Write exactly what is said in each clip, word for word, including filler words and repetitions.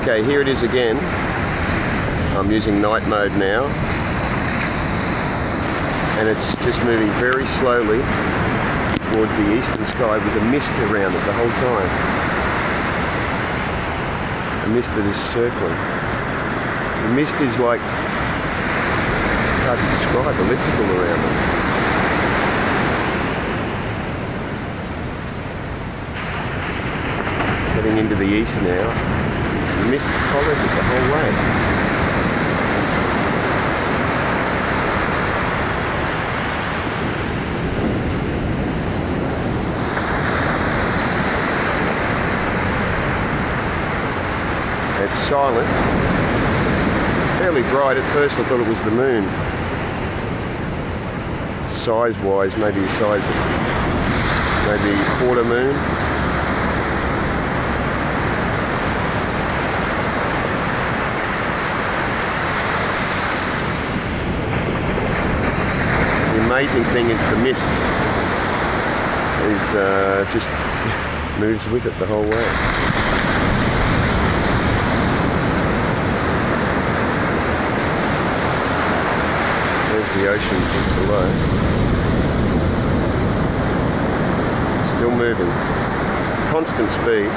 Okay, here it is again. I'm using night mode now. And it's just moving very slowly towards the eastern sky with a mist around it the whole time. A mist that is circling. The mist is like, it's hard to describe, elliptical around it. Into the east now. The mist follows it the whole way. It's silent. Fairly bright. At first I thought it was the moon. Size-wise, maybe the size of maybe a quarter moon. The amazing thing is the mist is uh, just moves with it the whole way. There's the ocean just below. Still moving. Constant speed.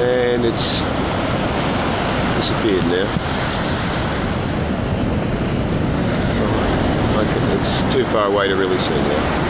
And it's disappeared now. Like it's too far away to really see now.